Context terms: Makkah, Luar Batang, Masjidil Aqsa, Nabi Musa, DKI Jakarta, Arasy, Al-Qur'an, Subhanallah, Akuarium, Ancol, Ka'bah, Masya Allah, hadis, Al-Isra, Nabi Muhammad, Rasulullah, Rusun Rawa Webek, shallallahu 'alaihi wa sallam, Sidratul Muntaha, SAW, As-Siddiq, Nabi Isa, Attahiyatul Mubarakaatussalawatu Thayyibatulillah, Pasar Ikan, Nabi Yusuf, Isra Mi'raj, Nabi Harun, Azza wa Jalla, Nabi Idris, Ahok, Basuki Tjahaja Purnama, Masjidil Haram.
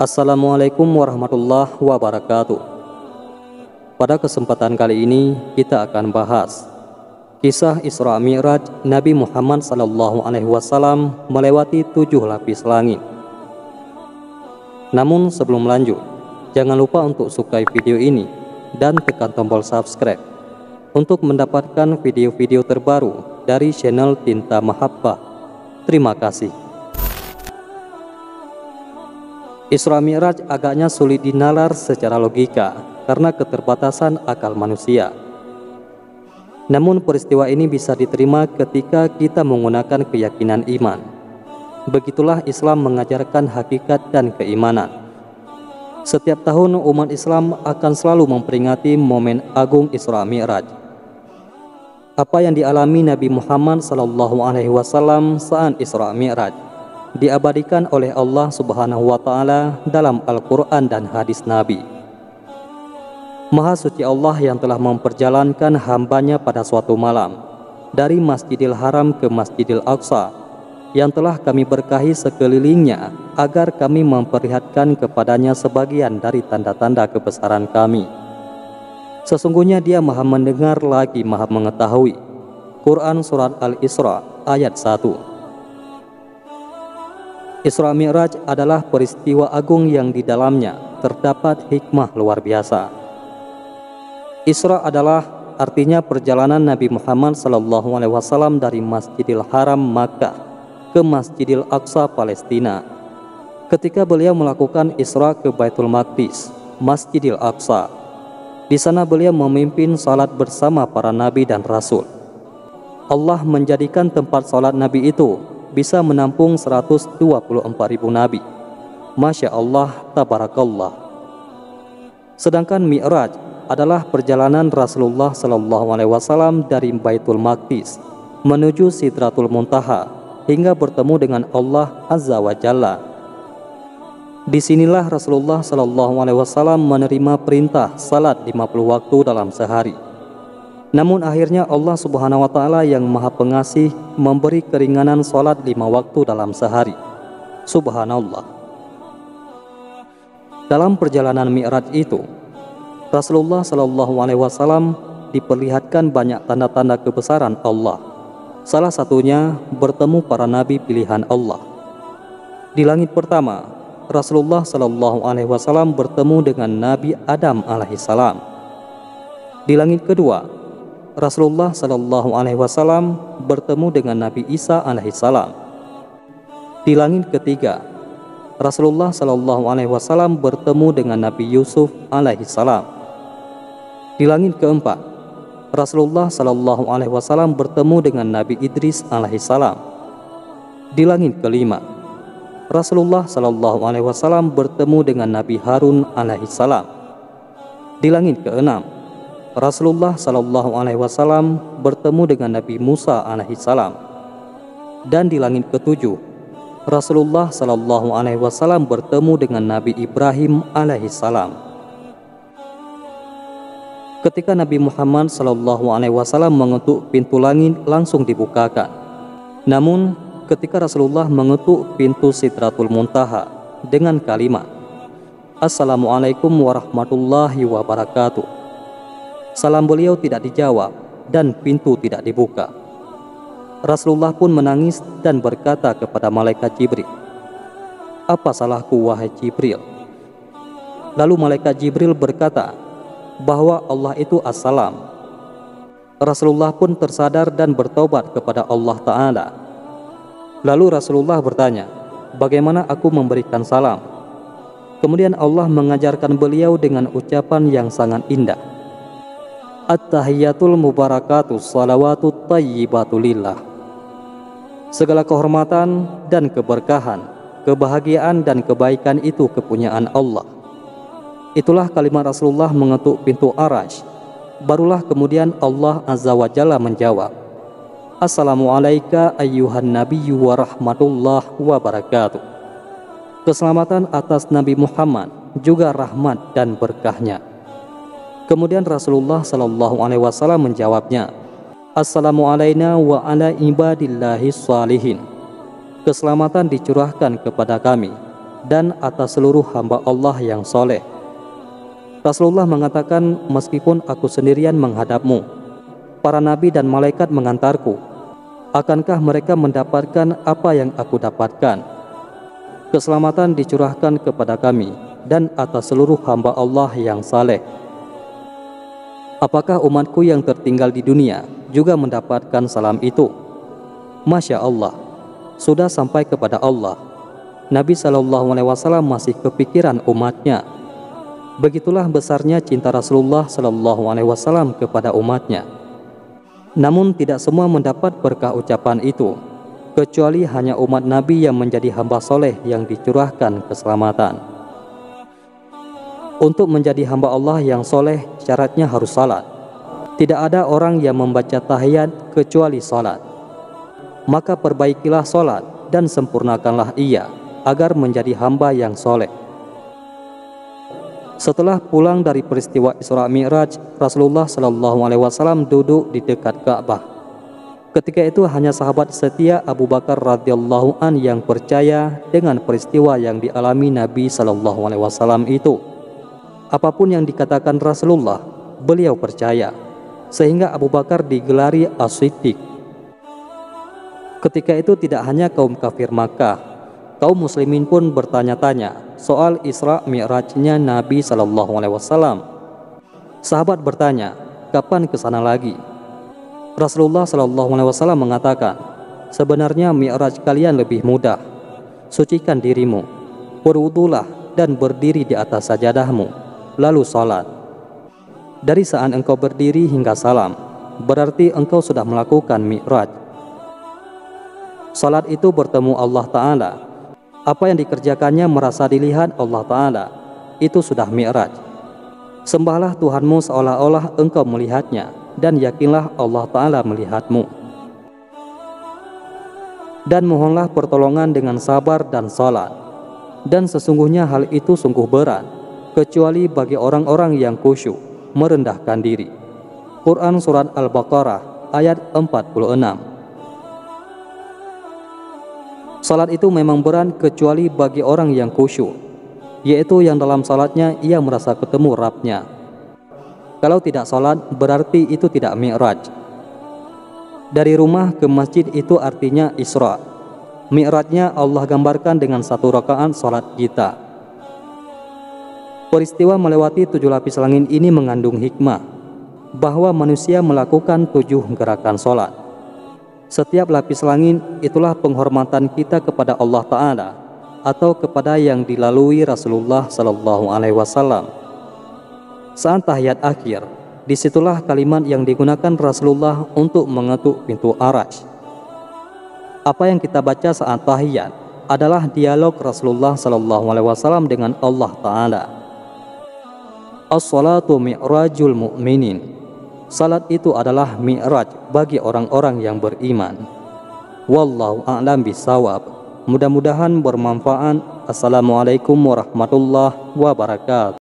Assalamualaikum warahmatullahi wabarakatuh. Pada kesempatan kali ini kita akan bahas kisah Isra Mi'raj Nabi Muhammad SAW melewati 7 lapis langit. Namun sebelum lanjut, jangan lupa untuk sukai video ini dan tekan tombol subscribe untuk mendapatkan video-video terbaru dari channel Tinta Mahabbah. Terima kasih. Isra Mi'raj agaknya sulit dinalar secara logika karena keterbatasan akal manusia. Namun peristiwa ini bisa diterima ketika kita menggunakan keyakinan iman. Begitulah Islam mengajarkan hakikat dan keimanan. Setiap tahun umat Islam akan selalu memperingati momen agung Isra Mi'raj. Apa yang dialami Nabi Muhammad SAW saat Isra Mi'raj diabadikan oleh Allah Subhanahu wa Ta'ala dalam Al-Qur'an dan hadis Nabi. Maha suci Allah yang telah memperjalankan hambanya pada suatu malam dari Masjidil Haram ke Masjidil Aqsa, yang telah kami berkahi sekelilingnya agar kami memperlihatkan kepadanya sebagian dari tanda-tanda kebesaran kami. Sesungguhnya Dia Maha mendengar lagi Maha mengetahui. Quran Surat Al-Isra ayat 1. Isra Mi'raj adalah peristiwa agung yang di dalamnya terdapat hikmah luar biasa. Isra adalah artinya perjalanan Nabi Muhammad SAW dari Masjidil Haram Makkah ke Masjidil Aqsa Palestina. Ketika beliau melakukan Isra ke Baitul Maqdis, Masjidil Aqsa, di sana beliau memimpin salat bersama para nabi dan rasul. Allah menjadikan tempat salat nabi itu bisa menampung 124.000 nabi. Masya Allah, tabarakallah. Sedangkan Mi'raj adalah perjalanan Rasulullah SAW dari Baitul Maqdis menuju Sidratul Muntaha hingga bertemu dengan Allah Azza wa Jalla. Disinilah Rasulullah SAW menerima perintah salat 50 waktu dalam sehari. Namun akhirnya Allah Subhanahu wa Ta'ala yang Maha Pengasih memberi keringanan salat 5 waktu dalam sehari. Subhanallah. Dalam perjalanan Mi'raj itu, Rasulullah SAW diperlihatkan banyak tanda-tanda kebesaran Allah. Salah satunya bertemu para nabi pilihan Allah. Di langit pertama, Rasulullah SAW bertemu dengan Nabi Adam alaihissalam. Di langit kedua, Rasulullah SAW bertemu dengan Nabi Isa alaihissalam. Di langit ketiga, Rasulullah SAW bertemu dengan Nabi Yusuf alaihissalam. Di langit keempat, Rasulullah SAW bertemu dengan Nabi Idris alaihissalam. Di langit kelima, Rasulullah SAW bertemu dengan Nabi Harun alaihissalam. Di langit keenam, Rasulullah SAW bertemu dengan Nabi Musa alaihissalam. Dan di langit ketujuh, Rasulullah SAW bertemu dengan Nabi Ibrahim alaihissalam. Ketika Nabi Muhammad SAW mengetuk pintu langit, langsung dibukakan. Namun ketika Rasulullah mengetuk pintu Sidratul Muntaha dengan kalimat Assalamualaikum warahmatullahi wabarakatuh, salam beliau tidak dijawab dan pintu tidak dibuka. Rasulullah pun menangis dan berkata kepada Malaikat Jibril, "Apa salahku wahai Jibril?" Lalu Malaikat Jibril berkata bahwa Allah itu As-Salam. Rasulullah pun tersadar dan bertobat kepada Allah Ta'ala. Lalu Rasulullah bertanya, "Bagaimana aku memberikan salam?" Kemudian Allah mengajarkan beliau dengan ucapan yang sangat indah, Attahiyatul Mubarakaatussalawatu Thayyibatulillah. Segala kehormatan dan keberkahan, kebahagiaan dan kebaikan itu kepunyaan Allah. Itulah kalimat Rasulullah mengetuk pintu Arasy. Barulah kemudian Allah Azza wa Jalla menjawab, Assalamualaikum ayyuhan nabiyyu wa rahmatullahi wa barakatuh. Keselamatan atas Nabi Muhammad juga rahmat dan berkahnya. Kemudian Rasulullah Shallallahu Alaihi Wasallam menjawabnya, Assalamu alaina wa ala ibadillahi shalihin. Keselamatan dicurahkan kepada kami dan atas seluruh hamba Allah yang soleh. Rasulullah mengatakan, meskipun aku sendirian menghadapmu, para nabi dan malaikat mengantarku, akankah mereka mendapatkan apa yang aku dapatkan? Keselamatan dicurahkan kepada kami dan atas seluruh hamba Allah yang saleh. Apakah umatku yang tertinggal di dunia juga mendapatkan salam itu? Masya Allah, sudah sampai kepada Allah. Nabi SAW masih kepikiran umatnya. Begitulah besarnya cinta Rasulullah SAW kepada umatnya. Namun tidak semua mendapat berkah ucapan itu, kecuali hanya umat Nabi yang menjadi hamba soleh yang dicurahkan keselamatan. Untuk menjadi hamba Allah yang soleh, syaratnya harus salat. Tidak ada orang yang membaca tahiyat kecuali salat. Maka perbaikilah salat dan sempurnakanlah ia, agar menjadi hamba yang soleh. Setelah pulang dari peristiwa Isra Mi'raj, Rasulullah SAW duduk di dekat Ka'bah. Ketika itu hanya sahabat setia Abu Bakar radhiyallahu an yang percaya dengan peristiwa yang dialami Nabi SAW itu. Apapun yang dikatakan Rasulullah, beliau percaya, sehingga Abu Bakar digelari As-Siddiq. Ketika itu tidak hanya kaum kafir Makkah, kaum muslimin pun bertanya-tanya soal Isra Mi'rajnya Nabi SAW. Sahabat bertanya, kapan ke sana lagi? Rasulullah SAW mengatakan, sebenarnya Mi'raj kalian lebih mudah. Sucikan dirimu, berwudulah dan berdiri di atas sajadahmu, lalu salat. Dari saat engkau berdiri hingga salam, berarti engkau sudah melakukan Mi'raj. Salat itu bertemu Allah Ta'ala. Apa yang dikerjakannya merasa dilihat Allah Ta'ala, itu sudah mi'raj. Sembahlah Tuhanmu seolah-olah engkau melihatnya, dan yakinlah Allah Ta'ala melihatmu. Dan mohonlah pertolongan dengan sabar dan salat. Dan sesungguhnya hal itu sungguh berat, kecuali bagi orang-orang yang khusyuk, merendahkan diri. Quran Surat Al-Baqarah ayat 46. Salat itu memang berat kecuali bagi orang yang khusyuk, yaitu yang dalam salatnya ia merasa ketemu Rabbnya. Kalau tidak salat, berarti itu tidak mi'raj. Dari rumah ke masjid itu artinya Isra. Mi'rajnya Allah gambarkan dengan satu rakaat salat kita. Peristiwa melewati 7 lapis langit ini mengandung hikmah, bahwa manusia melakukan 7 gerakan salat. Setiap lapis langit itulah penghormatan kita kepada Allah Ta'ala atau kepada yang dilalui Rasulullah Sallallahu Alaihi Wasallam. Saat tahiyat akhir, disitulah kalimat yang digunakan Rasulullah untuk mengetuk pintu Arasy. Apa yang kita baca saat tahiyat adalah dialog Rasulullah Sallallahu Alaihi Wasallam dengan Allah Ta'ala. As-salatu mi'rajul mu'minin. Salat itu adalah mi'raj bagi orang-orang yang beriman. Wallahu a'lam bisawab. Mudah-mudahan bermanfaat. Assalamualaikum warahmatullahi wabarakatuh.